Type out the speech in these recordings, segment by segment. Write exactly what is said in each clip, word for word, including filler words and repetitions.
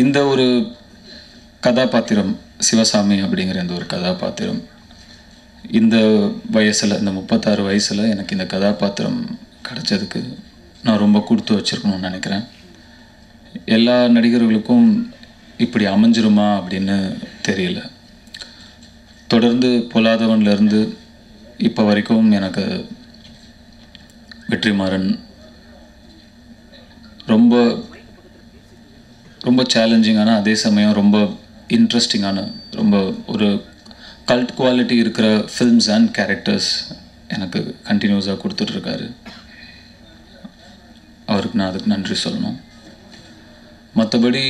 இந்த ஒரு கதாபாத்திரம், சிவசாமி அப்படிங்கிற இந்த ஒரு கதாபாத்திரம், இந்த வயசில், இந்த முப்பத்தாறு வயசில் எனக்கு இந்த கதாபாத்திரம் கிடைச்சதுக்கு நான் ரொம்ப கொடுத்து வச்சுருக்கணும்னு நினைக்கிறேன். எல்லா நடிகர்களுக்கும் இப்படி அமைஞ்சிருமா அப்படின்னு தெரியல. தொடர்ந்து பொல்லாதவன்லேருந்து இப்போ வரைக்கும் எனக்கு வெற்றிமாறன் ரொம்ப ரொம்ப சேலஞ்சிங்கான, அதே சமயம் ரொம்ப இன்ட்ரெஸ்டிங்கான, ரொம்ப ஒரு கல்ட் குவாலிட்டி இருக்கிற ஃபில்ம்ஸ் அண்ட் கேரக்டர்ஸ் எனக்கு கண்டினியூஸாக கொடுத்துட்ருக்காரு. அவருக்கு நான் அதுக்கு நன்றி சொல்லணும். மற்றபடி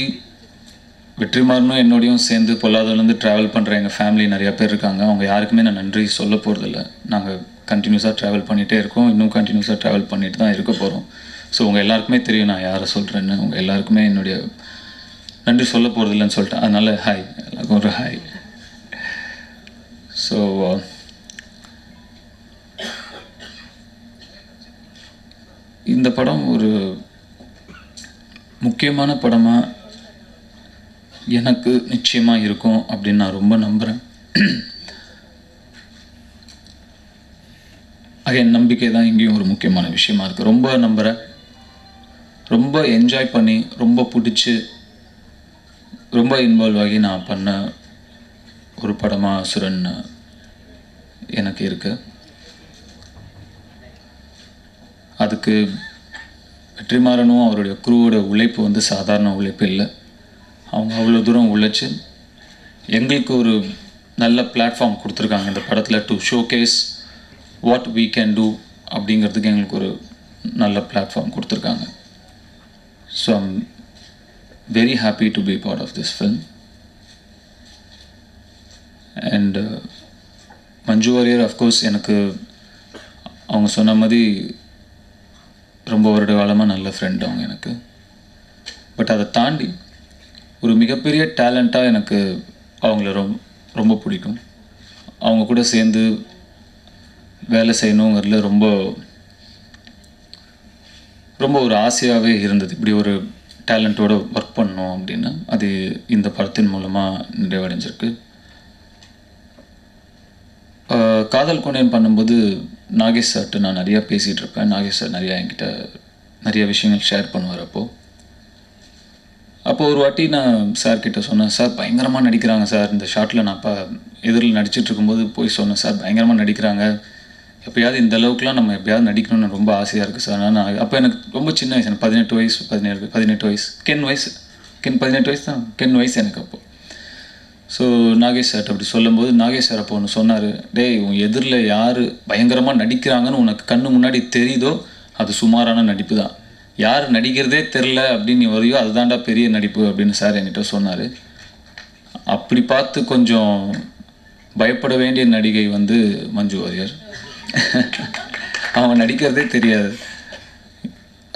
வெற்றிமாறனும் என்னோடையும் சேர்ந்து பொல்லாதவன்லேருந்து ட்ராவல் பண்ணுற எங்கள் ஃபேமிலி நிறையா பேர் இருக்காங்க. அவங்க யாருக்குமே நான் நன்றி சொல்ல போகிறதில்ல. நாங்கள் கண்டினியூஸாக ட்ராவல் பண்ணிகிட்டே இருக்கோம், இன்னும் கண்டினியூஸாக ட்ராவல் பண்ணிட்டு தான் இருக்க போகிறோம். ஸோ உங்கள் எல்லாருக்குமே தெரியும் நான் யாரை சொல்கிறேன்னு. உங்கள் எல்லாருக்குமே என்னுடைய நன்றி சொல்ல போகிறதில்லன்னு சொல்லிட்டேன். அதனால் ஹாய், எல்லாருக்கும் ஒரு ஹாய். ஸோ இந்த படம் ஒரு முக்கியமான படமாக எனக்கு நிச்சயமாக இருக்கும் அப்படின்னு நான் ரொம்ப நம்புகிறேன். அகைன், நம்பிக்கை தான் இங்கேயும் ஒரு முக்கியமான விஷயமா இருக்குது. ரொம்ப நம்புகிறேன், ரொம்ப என்ஜாய் பண்ணி, ரொம்ப பிடிச்சி, ரொம்ப இன்வால்வ் ஆகி நான் பண்ண ஒரு படமாக அசுரன் எனக்கு இருக்குது. அதுக்கு வெற்றிமாறனும் அவருடைய குரூவோட உழைப்பு வந்து சாதாரண உழைப்பு இல்லை. அவங்க அவ்வளோ தூரம் உழைச்சி எங்களுக்கு ஒரு நல்ல பிளாட்ஃபார்ம் கொடுத்துருக்காங்க இந்த படத்தில். To showcase what we can do அப்படிங்கிறதுக்கு எங்களுக்கு ஒரு நல்ல பிளாட்ஃபார்ம் கொடுத்துருக்காங்க. So I'm very happy to be part of this film. And Manju Warrier of course எனக்கு அவங்க சொன்ன மாதிரி ரொம்ப வருட காலமாக நல்ல ஃப்ரெண்ட் அவங்க எனக்கு. பட் அதை தாண்டி ஒரு மிகப்பெரிய டேலண்ட்டாக எனக்கு அவங்கள ரொம்ப ரொம்ப பிடிக்கும். அவங்க கூட சேர்ந்து வேலை செய்யணுங்கிறதுல ரொம்ப ரொம்ப ஒரு ஆசையாகவே இருந்தது. இப்படி ஒரு டேலண்ட்டோடு ஒர்க் பண்ணணும் அப்படின்னா அது இந்த படத்தின் மூலமாக நிறைவடைஞ்சிருக்கு. காதல் கொண்டேன் பண்ணும்போது நாகேஷ் சார்கிட்ட நான் நிறையா பேசிகிட்டு இருப்பேன். நாகேஷ் சார் நிறையா என்கிட்ட நிறையா விஷயங்கள் ஷேர் பண்ணுவார். அப்போது அப்போது ஒரு வாட்டி நான் சார்கிட்ட சொன்னேன், சார் பயங்கரமாக நடிக்கிறாங்க சார். இந்த ஷாட்டில் நான் இப்போ எதிரில் நடிச்சிட்ருக்கும்போது போய் சொன்னேன், சார் பயங்கரமாக நடிக்கிறாங்க, எப்போயாவது இந்த அளவுக்குலாம் நம்ம எப்படியாவது நடிக்கணும்னு ரொம்ப ஆசையாக இருக்குது சார். நான் அப்போ எனக்கு ரொம்ப சின்ன வயசு, எனக்கு பதினெட்டு வயசு பதினேழு பதினெட்டு வயசு கென் வயசு கென் பதினெட்டு வயசு தான் கென் வயசு எனக்கு அப்போது. ஸோ நாகேஷ் சார் அப்படி சொல்லும்போது நாகேஷ் சார் அப்போ ஒன்று சொன்னார், டேய் உன் எதிரில் யார் பயங்கரமாக நடிக்கிறாங்கன்னு உனக்கு கண்ணு முன்னாடி தெரியுதோ அது சுமாரான நடிப்பு தான். யார் நடிக்கிறதே தெரில அப்படின்னு வரையோ அதுதான்டா பெரிய நடிப்பு அப்படின்னு சார் என்கிட்ட சொன்னார். அப்படி பார்த்து கொஞ்சம் பயப்பட வேண்டிய நடிகை வந்து மஞ்சு வாரியர். அவங்க நடிக்கிறதே தெரியாது.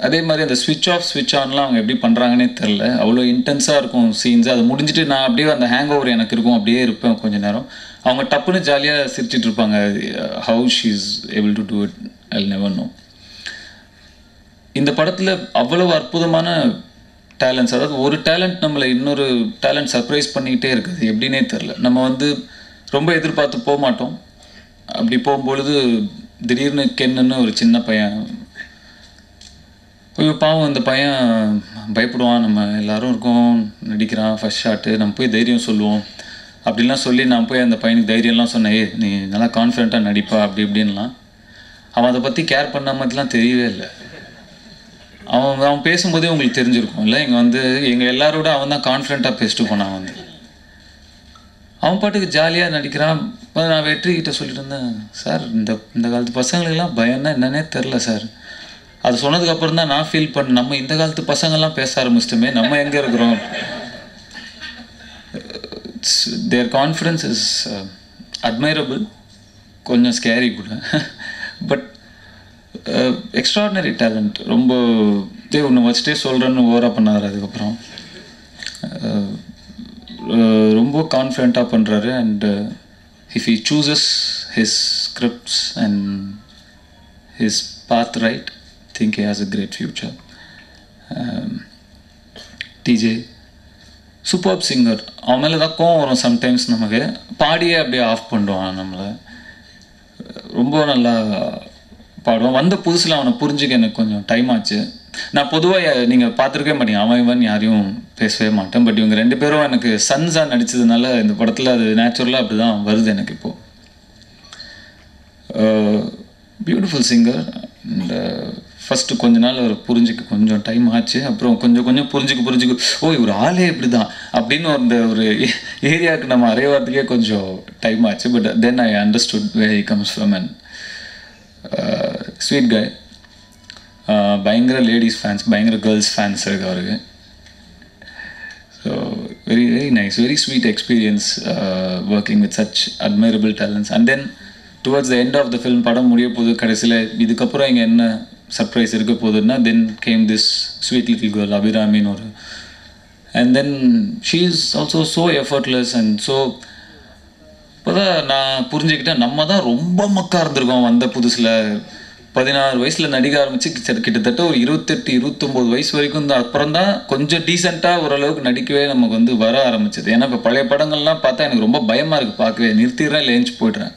அதே மாதிரி அந்த ஸ்விட்ச் ஆஃப் ஸ்விட்ச் ஆன்லாம் அவங்க எப்படி பண்ணுறாங்கன்னே தெரில. அவ்வளோ இன்டென்ஸாக இருக்கும் சீன்ஸ். அது முடிஞ்சிட்டு நான் அப்படியே அந்த ஹேங் ஓவர் எனக்கு இருக்கும், அப்படியே இருப்பேன் கொஞ்சம் நேரம். அவங்க டப்புன்னு ஜாலியாக சிரிச்சிட்டு இருப்பாங்க. How she is able to do it I will never know. இந்த படத்தில் அவ்வளவு அற்புதமான டேலண்ட்ஸ், அதாவது ஒரு டேலண்ட் நம்மளை இன்னொரு டேலண்ட் சர்ப்ரைஸ் பண்ணிக்கிட்டே இருக்குது எப்படின்னே தெரில. நம்ம வந்து ரொம்ப எதிர்பார்த்து போக மாட்டோம். அப்படி போகும்பொழுது திடீர்னு கென்னுன்னு ஒரு சின்ன பையன், ஐயோ பாவம் இந்த பையன் பயப்படுவான், நம்ம எல்லோரும் இருக்கோம், நடிக்கிறான், ஃபஸ்ட் ஷாட்டு, நம்ம போய் தைரியம் சொல்லுவோம் அப்படின்லாம் சொல்லி நான் போய் அந்த பையனுக்கு தைரியம்லாம் சொன்னேன். ஏ நீ நல்லா கான்ஃபிடென்ட்டாக நடிப்பா அப்படி இப்படின்லாம். அவன் அதை பற்றி கேர் பண்ண மாதிரிலாம் தெரியவே இல்லை. அவன் அவன் பேசும்போதே உங்களுக்கு தெரிஞ்சிருக்கும் இல்லை, இங்கே வந்து எங்கள் எல்லாரோட அவன் தான் கான்ஃபிடென்ட்டாக பேசிட்டு போனான். வந்து அவன் பாட்டுக்கு ஜாலியாக நடிக்கிறான். நான் வெற்றிக்கிட்ட சொல்லிட்டு இருந்தேன், சார் இந்த இந்த காலத்து பசங்களுக்கெல்லாம் பயம்னா என்னன்னே தெரில சார். அது சொன்னதுக்கப்புறம் தான் நான் ஃபீல் பண்ண, நம்ம இந்த காலத்து பசங்கள்லாம் பேச ஆரம்பிச்சிட்டோமே, நம்ம எங்கே இருக்கிறோம். தேர் கான்ஃபிடென்ஸ் இஸ் அட்மைரபிள், கொஞ்சம் ஸ்கேரி கூட, பட் எக்ஸ்ட்ராடினரி டேலண்ட். ரொம்ப இதே ஒன்று வச்சுட்டே சொல்கிறேன்னு ஓவராக பண்ணார். அதுக்கப்புறம் ரொம்ப கான்ஃபிடென்ட்டாக பண்ணுறாரு. And if he chooses his scripts and his path right, think he has a great future. um, T J super singer. அவன் மேலே தான் கோவம் வரும் சம்டைம்ஸ் நமக்கு, பாடியே அப்படியே ஆஃப் பண்ணுவான் நம்மளை. ரொம்ப நல்லா பாடுவான். வந்த புதுசில் அவனை புரிஞ்சுக்க எனக்கு கொஞ்சம் டைம் ஆச்சு. நான் பொதுவாக நீங்கள் பார்த்துருக்கவே மாட்டீங்க, அவன் இவன் யாரையும் பேசவே மாட்டேன். பட் இவங்க ரெண்டு பேரும் எனக்கு சன்ஸாக நடித்ததுனால இந்த படத்தில் அது நேச்சுரலாக அப்படி தான் வருது எனக்கு இப்போது. Beautiful singer. இந்த ஃபஸ்ட்டு கொஞ்ச நாள் அவர் புரிஞ்சுக்க கொஞ்சம் டைம் ஆச்சு. அப்புறம் கொஞ்சம் கொஞ்சம் புரிஞ்சுக்க புரிஞ்சுக்க ஓ இவர் ஆளே இப்படி தான் அப்படின்னு அந்த ஒரு ஏரியாவுக்கு நம்ம அறையறதுக்கே கொஞ்சம் டைம் ஆச்சு. But then I understood where he comes from. And sweet guy, பயங்கர லேடிஸ் ஃபேன்ஸ், பயங்கர கேர்ள்ஸ் ஃபேன்ஸ் இருக்கு அவருக்கு. So very very nice, very sweet experience working with such admirable talents. And then towards the end of the film, படம் முடிய போது கடைசியில் இதுக்கப்புறம் இங்கே என்ன சர்ப்ரைஸ் இருக்க போகுதுன்னா, then came this sweet little girl அபிராமின்னு ஒரு. And then she is also so effortless and so. இப்போ தான் நான் புரிஞ்சுக்கிட்டேன் நம்ம தான் ரொம்ப மக்கா இருந்திருக்கோம் வந்த புதுசில். பதினாறு வயசில் நடிக்க ஆரம்பித்து கிட்டத்தட்ட ஒரு இருபத்தெட்டு இருபத்தொம்போது வயசு வரைக்கும் தான், அப்புறம் தான் கொஞ்சம் டீசெண்டாக ஓரளவுக்கு நடிக்கவே நமக்கு வந்து வர ஆரம்பிச்சது. ஏன்னா இப்போ பழைய படங்கள்லாம் பார்த்தா எனக்கு ரொம்ப பயமாக இருக்குது பார்க்கவே, நிறுத்திடுறேன் லேஞ்சு போய்ட்றேன்.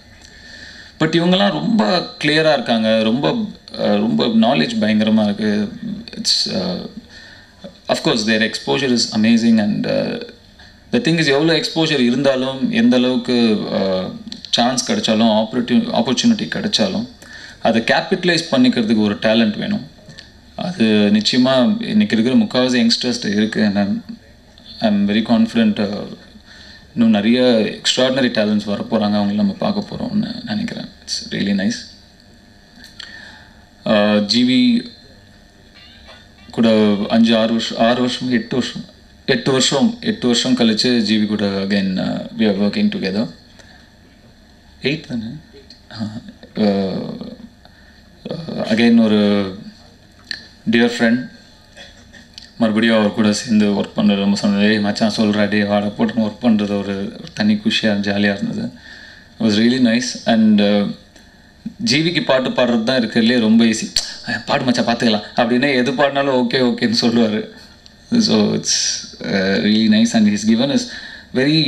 பட் இவங்கெல்லாம் ரொம்ப கிளியராக இருக்காங்க, ரொம்ப ரொம்ப நாலேஜ் பயங்கரமாக இருக்குது. It's of course their exposure is amazing. And the thing is எவ்வளோ எக்ஸ்போஷர் இருந்தாலும், எந்த அளவுக்கு சான்ஸ் கிடைச்சாலும், ஆப்பர்டி ஆப்பர்ச்சுனிட்டி கிடைச்சாலும் அதை கேபிட்டலைஸ் பண்ணிக்கிறதுக்கு ஒரு டேலண்ட் வேணும். அது நிச்சயமாக இன்றைக்கி இருக்கிற முக்கால்வாசி யங்ஸ்டர்ஸ்ட்டு இருக்குது. And I'm I'm very confident இன்னும் நிறைய எக்ஸ்ட்ராடினரி டேலண்ட்ஸ் வர போகிறாங்க, அவங்கள நம்ம பார்க்க போகிறோம்னு நினைக்கிறேன். It's really nice. ஜிவி கூட அஞ்சு ஆறு வருஷம் ஆறு வருஷம் எட்டு வருஷம் எட்டு வருஷம் எட்டு வருஷம் கழித்து ஜிவி கூட again we are working together. எயிட் தானே அகெயின் ஒரு டியர் ஃப்ரெண்ட். மறுபடியும் அவர் கூட சேர்ந்து ஒர்க் பண்ணுறது ரொம்ப சொன்னது, ஏய் மச்சான் சொல்கிறா டே வாட போட்டுன்னு ஒர்க் பண்ணுறது ஒரு தனி குஷியாக ஜாலியாக இருந்தது. It was really nice. And ஜீவிக்கு பாட்டு பாடுறது தான் இருக்கிறதுலே ரொம்ப ஈஸி. பாடு மச்சா பார்த்துக்கலாம் அப்படின்னா எது பாடினாலும் ஓகே ஓகேன்னு சொல்லுவார். So it's really nice. And he's given is very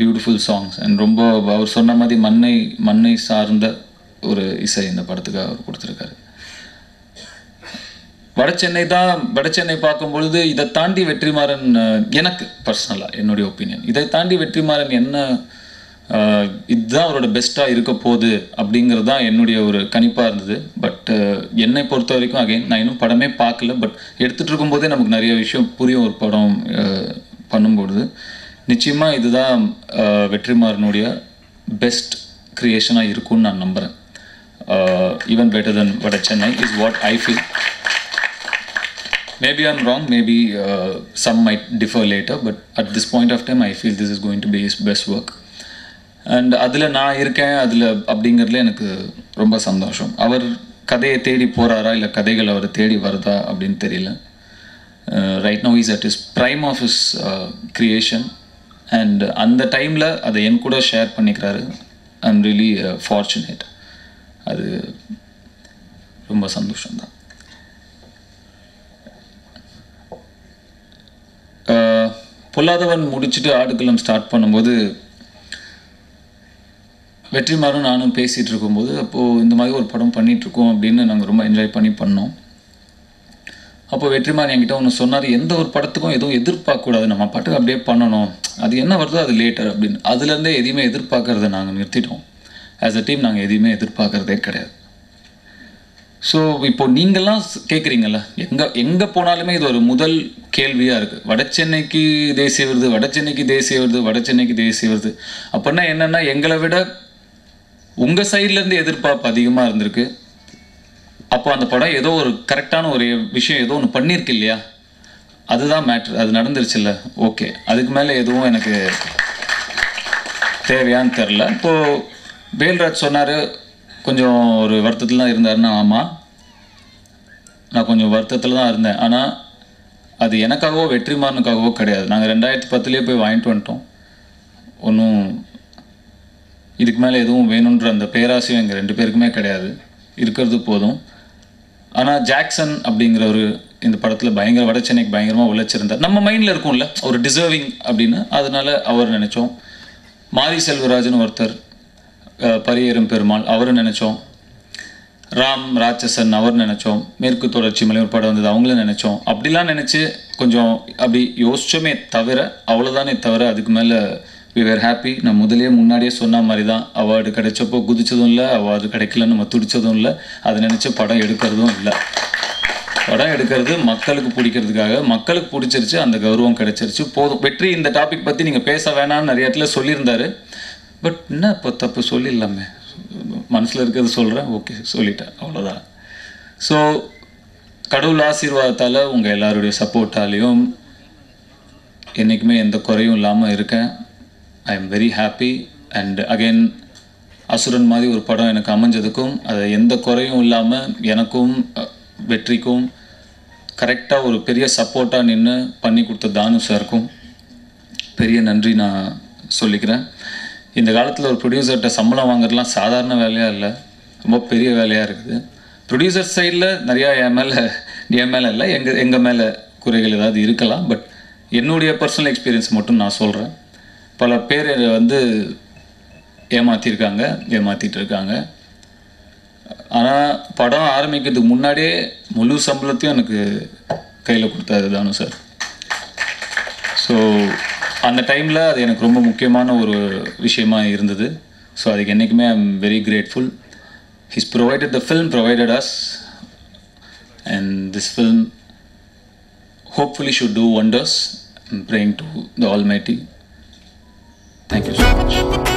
beautiful songs. And ரொம்ப அவர் சொன்ன மாதிரி மண்ணை மண்ணை சார்ந்த ஒரு இசை இந்த படத்துக்கு அவர் கொடுத்துருக்காரு. வட சென்னை தான், வட சென்னை பார்க்கும்பொழுது இதை தாண்டி வெற்றிமாறன், எனக்கு பர்சனலாக என்னுடைய ஒப்பீனியன், இதை தாண்டி வெற்றிமாறன் என்ன இதுதான் அவரோட பெஸ்ட்டாக இருக்க போகுது அப்படிங்கிறது தான் என்னுடைய ஒரு கணிப்பாக இருந்தது. பட் என்னை பொறுத்த வரைக்கும் அகைன் நான் இன்னும் படமே பார்க்கல, பட் எடுத்துகிட்டு இருக்கும்போதே நமக்கு நிறைய விஷயம் புரியும் ஒரு படம் பண்ணும்பொழுது. நிச்சயமாக இதுதான் வெற்றிமாறனுடைய பெஸ்ட் கிரியேஷனாக இருக்கும்னு நான் நம்புகிறேன். Even better than Vada Chennai is what I feel. Maybe I'm wrong, maybe uh, some might differ later, but at this point of time I feel this is going to be his best work. And adula na iruken adula abdingaradla enakku romba sandosham. Avar kadaiye thedi porara illa kadaigal avar thedi varudha appdin theriyala. Right now he's at his prime of his uh, creation and on the time la adha en kuda share panikraru. I'm really uh, fortunate. Adu romba sandosham da. Polladhavan முடிச்சுட்டு Aadukalam start பண்ணும்போது வெற்றிமாறன் நானும் பேசிகிட்டு இருக்கும்போது, அப்போது இந்த மாதிரி ஒரு படம் பண்ணிகிட்ருக்கோம் அப்படின்னு நாங்கள் ரொம்ப என்ஜாய் பண்ணி பண்ணோம். அப்போது வெற்றிமாறன் என்கிட்ட ஒன்று சொன்னார், எந்த ஒரு படத்துக்கும் எதுவும் எதிர்பார்க்கக்கூடாது, நம்ம பாட்டுக்கு அப்படியே பண்ணணும், அது என்ன வருதோ அது லேட்டர் அப்படின்னு. அதுலேருந்தே எதையுமே எதிர்பார்க்கறத நாங்கள் நிறுத்திட்டோம். ஆஸ் அ டீம் நாங்கள் எதையுமே எதிர்பார்க்கறதே கிடையாது. ஸோ இப்போது நீங்கள்லாம் கேட்குறீங்கள, எங்கே எங்கே போனாலுமே இது ஒரு முதல் கேள்வியாக இருக்குது. வட சென்னைக்கு தேசிய விருது, வட சென்னைக்கு தேசிய விருது, வட சென்னைக்கு தேசிய விருது அப்படின்னா என்னென்னா, எங்களை விட உங்கள் சைட்லேருந்து எதிர்பார்ப்பு அதிகமாக இருந்திருக்கு. அப்போ அந்த படம் ஏதோ ஒரு கரெக்டான ஒரு விஷயம் ஏதோ ஒன்று பண்ணியிருக்கு இல்லையா, அதுதான் மேட்ரு. அது நடந்துருச்சுல்ல, ஓகே. அதுக்கு மேலே எதுவும் எனக்கு தேவையான்னு தெரில. இப்போது வேல்ராஜ் சொன்னார், கொஞ்சம் ஒரு வருத்தத்தில் தான் இருந்தாருன்னா. ஆமாம், நான் கொஞ்சம் வருத்தத்தில் தான் இருந்தேன். ஆனால் அது எனக்காகவோ வெற்றிமாறனுக்காகவோ கிடையாது. நாங்கள் ரெண்டாயிரத்தி பத்துலேயே போய் வாங்கிட்டு வந்துட்டோம். ஒன்றும் இதுக்கு மேலே எதுவும் வேணுன்ற அந்த பேராசையும் எங்கள் ரெண்டு பேருக்குமே கிடையாது. இருக்கிறது போதும். ஆனால் ஜாக்சன் அப்படிங்கிற ஒரு இந்த படத்தில் பயங்கர வட சென்னைக்கு பயங்கரமாக உழைச்சிருந்தார். நம்ம மைண்டில் இருக்கும்ல ஒரு டிசர்விங் அப்படின்னு, அதனால அவர் நினச்சோம். மாரி செல்வராஜன் ஒருத்தர், பரியேறும் பெருமாள் அவரை நினச்சோம். ராம் ராட்சசன் அவர் நினச்சோம். மேற்கு தொடர்ச்சி மலை ஒரு படம் வந்தது, அவங்களும் நினச்சோம். அப்படிலாம் நினச்சி கொஞ்சம் அப்படி யோசிச்சோமே தவிர அவ்வளோதானே தவிர அதுக்கு மேலே வி வேர் ஹாப்பி. நான் முதலே முன்னாடியே சொன்ன மாதிரி தான், அவார்டு கிடைச்சப்போ குதிச்சதும் இல்லை, அவார்டு கிடைக்கல நம்ம துடிச்சதும் இல்லை, அதை நினச்சி படம் எடுக்கிறதும் இல்லை. படம் எடுக்கிறது மக்களுக்கு பிடிக்கிறதுக்காக, மக்களுக்கு பிடிச்சிருச்சு, அந்த கௌரவம் கிடைச்சிருச்சு, போதும். வெற்றி இந்த டாபிக் பற்றி நீங்கள் பேச வேணான்னு நிறைய இடத்துல சொல்லியிருந்தாரு. பட் என்ன இப்போ தப்பு சொல்லிடலாமே, மனசில் இருக்கிறது சொல்கிறேன், ஓகே சொல்லிட்டேன், அவ்வளோதான். ஸோ கடவுள் ஆசீர்வாதத்தால் உங்கள் எல்லாருடைய சப்போர்ட்டாலேயும் என்றைக்குமே எந்த குறையும் இல்லாமல் இருக்கேன். I am very happy. And again Asuran மாதிரி ஒரு படம் எனக்கு அமைஞ்சதுக்கும், அது எந்த குறையும் இல்லாமல் எனக்கும் வெற்றிக்கும் கரெக்டாக ஒரு பெரிய சப்போர்ட்டாக நின்று பண்ணி கொடுத்த தானு சாருக்கும் பெரிய நன்றி நான் சொல்லிக்கிறேன். இந்த காலத்தில் ஒரு ப்ரொடியூசர்கிட்ட சம்பளம் வாங்குறதுலாம் சாதாரண வேலையாக இல்லை, ரொம்ப பெரிய வேலையாக இருக்குது. ப்ரொடியூசர் சைடில் நிறையா என் மேலே என் மேலே இல்லை எங்கள் எங்கள் மேலே குறைகள் ஏதாவது இருக்கலாம். பட் என்னுடைய பர்சனல் எக்ஸ்பீரியன்ஸ் மட்டும் நான் சொல்கிறேன். பல பேர் வந்து ஏமாற்றிருக்காங்க, ஏமாற்றிட்டு இருக்காங்க. ஆனால் படம் ஆரம்பிக்கிறதுக்கு முன்னாடியே முழு சம்பளத்தையும் எனக்கு கையில் கொடுத்தாரு தானு சார். ஸோ அந்த டைமில் அது எனக்கு ரொம்ப முக்கியமான ஒரு விஷயமாக இருந்தது. ஸோ அதுக்கு என்றைக்குமே I am very grateful. His provided the film provided us and this film hopefully should do wonders. I am praying to the almighty. Thank you so much.